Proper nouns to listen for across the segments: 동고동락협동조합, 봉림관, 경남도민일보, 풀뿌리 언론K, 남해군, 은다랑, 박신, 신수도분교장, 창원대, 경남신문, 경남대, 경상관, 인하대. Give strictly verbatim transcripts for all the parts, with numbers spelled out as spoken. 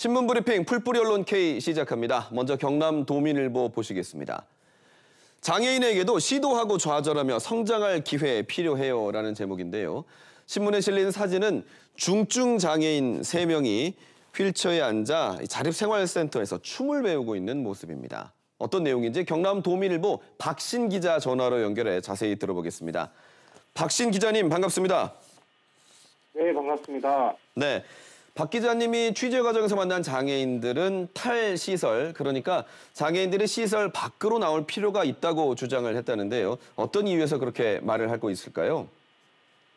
신문브리핑 풀뿌리 언론 K 시작합니다. 먼저 경남도민일보 보시겠습니다. 장애인에게도 시도하고 좌절하며 성장할 기회 필요해요라는 제목인데요. 신문에 실린 사진은 중증 장애인 세 명이 휠체어에 앉아 자립생활센터에서 춤을 배우고 있는 모습입니다. 어떤 내용인지 경남도민일보 박신 기자 전화로 연결해 자세히 들어보겠습니다. 박신 기자님 반갑습니다. 네, 반갑습니다. 네, 박 기자님이 취재 과정에서 만난 장애인들은 탈시설, 그러니까 장애인들이 시설 밖으로 나올 필요가 있다고 주장을 했다는데요. 어떤 이유에서 그렇게 말을 하고 있을까요?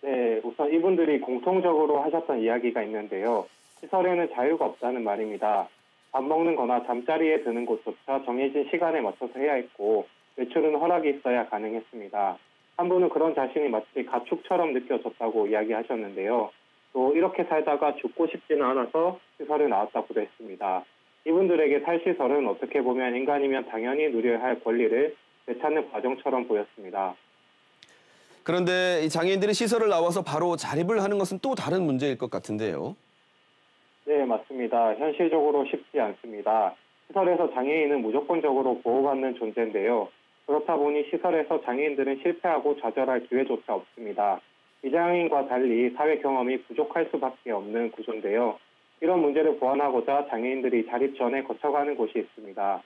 네, 우선 이분들이 공통적으로 하셨던 이야기가 있는데요. 시설에는 자유가 없다는 말입니다. 밥 먹는 거나 잠자리에 드는 곳조차 정해진 시간에 맞춰서 해야 했고 외출은 허락이 있어야 가능했습니다. 한 분은 그런 자신이 마치 가축처럼 느껴졌다고 이야기하셨는데요. 또 이렇게 살다가 죽고 싶지는 않아서 시설을 나왔다고도 했습니다. 이분들에게 탈시설은 어떻게 보면 인간이면 당연히 누려야 할 권리를 되찾는 과정처럼 보였습니다. 그런데 장애인들이 시설을 나와서 바로 자립을 하는 것은 또 다른 문제일 것 같은데요. 네, 맞습니다. 현실적으로 쉽지 않습니다. 시설에서 장애인은 무조건적으로 보호받는 존재인데요. 그렇다 보니 시설에서 장애인들은 실패하고 좌절할 기회조차 없습니다. 비장애인과 달리 사회 경험이 부족할 수밖에 없는 구조인데요. 이런 문제를 보완하고자 장애인들이 자립 전에 거쳐가는 곳이 있습니다.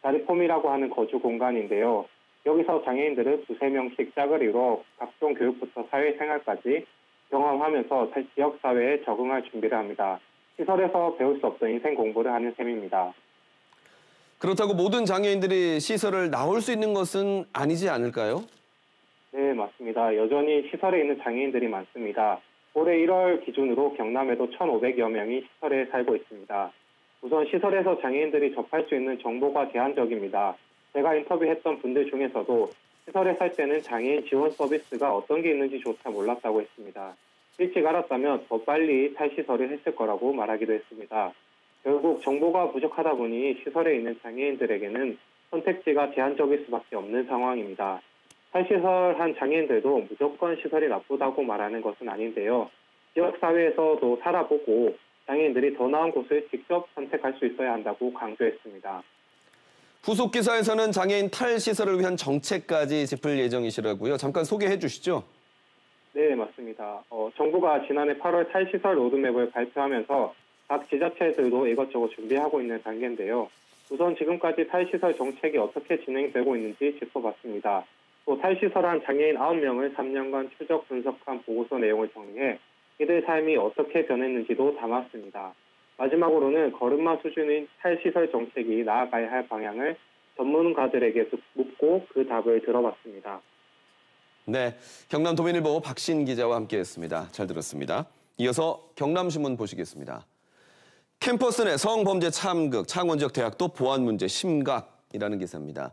자립홈이라고 하는 거주 공간인데요. 여기서 장애인들은 두세 명씩 짝을 이뤄 각종 교육부터 사회생활까지 경험하면서 지역사회에 적응할 준비를 합니다. 시설에서 배울 수 없던 인생 공부를 하는 셈입니다. 그렇다고 모든 장애인들이 시설을 나올 수 있는 것은 아니지 않을까요? 네, 맞습니다. 여전히 시설에 있는 장애인들이 많습니다. 올해 일월 기준으로 경남에도 천오백여 명이 시설에 살고 있습니다. 우선 시설에서 장애인들이 접할 수 있는 정보가 제한적입니다. 제가 인터뷰했던 분들 중에서도 시설에 살 때는 장애인 지원 서비스가 어떤 게 있는지조차 몰랐다고 했습니다. 일찍 알았다면 더 빨리 탈시설을 했을 거라고 말하기도 했습니다. 결국 정보가 부족하다 보니 시설에 있는 장애인들에게는 선택지가 제한적일 수밖에 없는 상황입니다. 탈시설한 장애인들도 무조건 시설이 나쁘다고 말하는 것은 아닌데요. 지역사회에서도 살아보고 장애인들이 더 나은 곳을 직접 선택할 수 있어야 한다고 강조했습니다. 후속 기사에서는 장애인 탈시설을 위한 정책까지 짚을 예정이시라고요. 잠깐 소개해 주시죠. 네, 맞습니다. 어, 정부가 지난해 팔월 탈시설 로드맵을 발표하면서 각 지자체들도 이것저것 준비하고 있는 단계인데요. 우선 지금까지 탈시설 정책이 어떻게 진행되고 있는지 짚어봤습니다. 또 탈시설한 장애인 아홉 명을 삼 년간 추적 분석한 보고서 내용을 정리해 이들 삶이 어떻게 변했는지도 담았습니다. 마지막으로는 걸음마 수준인 탈시설 정책이 나아가야 할 방향을 전문가들에게 묻고 그 답을 들어봤습니다. 네, 경남도민일보 박신 기자와 함께했습니다. 잘 들었습니다. 이어서 경남신문 보시겠습니다. 캠퍼스 내 성범죄 참극, 창원 지역 대학도 보안 문제 심각이라는 기사입니다.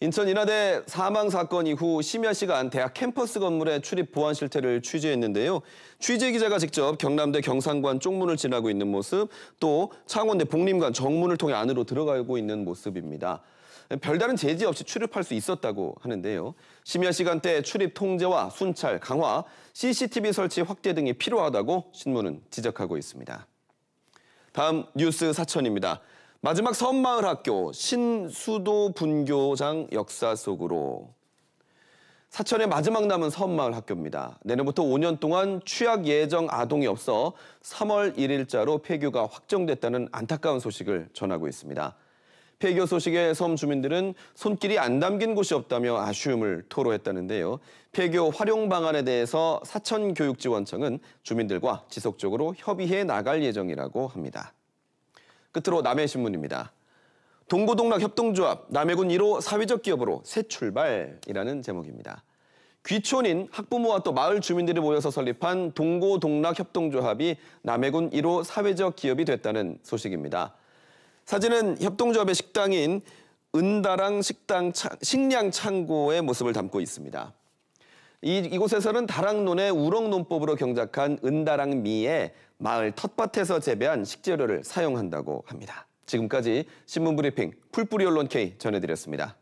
인천 인하대 사망 사건 이후 심야 시간 대학 캠퍼스 건물의 출입 보안 실태를 취재했는데요. 취재 기자가 직접 경남대 경상관 쪽문을 지나고 있는 모습, 또 창원대 봉림관 정문을 통해 안으로 들어가고 있는 모습입니다. 별다른 제지 없이 출입할 수 있었다고 하는데요. 심야 시간대 출입 통제와 순찰 강화, 씨씨티비 설치 확대 등이 필요하다고 신문은 지적하고 있습니다. 다음 뉴스 사천입니다. 마지막 섬마을학교 신수도 분교장 역사 속으로. 사천의 마지막 남은 섬마을학교입니다. 내년부터 오 년 동안 취학 예정 아동이 없어 삼월 일일자로 폐교가 확정됐다는 안타까운 소식을 전하고 있습니다. 폐교 소식에 섬 주민들은 손길이 안 담긴 곳이 없다며 아쉬움을 토로했다는데요. 폐교 활용 방안에 대해서 사천교육지원청은 주민들과 지속적으로 협의해 나갈 예정이라고 합니다. 끝으로 남해신문입니다. 동고동락협동조합, 남해군 일 호 사회적 기업으로 새 출발이라는 제목입니다. 귀촌인 학부모와 또 마을 주민들이 모여서 설립한 동고동락협동조합이 남해군 일 호 사회적 기업이 됐다는 소식입니다. 사진은 협동조합의 식당인 은다랑 식당 식량 창고의 모습을 담고 있습니다. 이, 이곳에서는 다락논의 우럭논법으로 경작한 은다랑 미에 마을 텃밭에서 재배한 식재료를 사용한다고 합니다. 지금까지 신문브리핑 풀뿌리 언론 K 전해드렸습니다.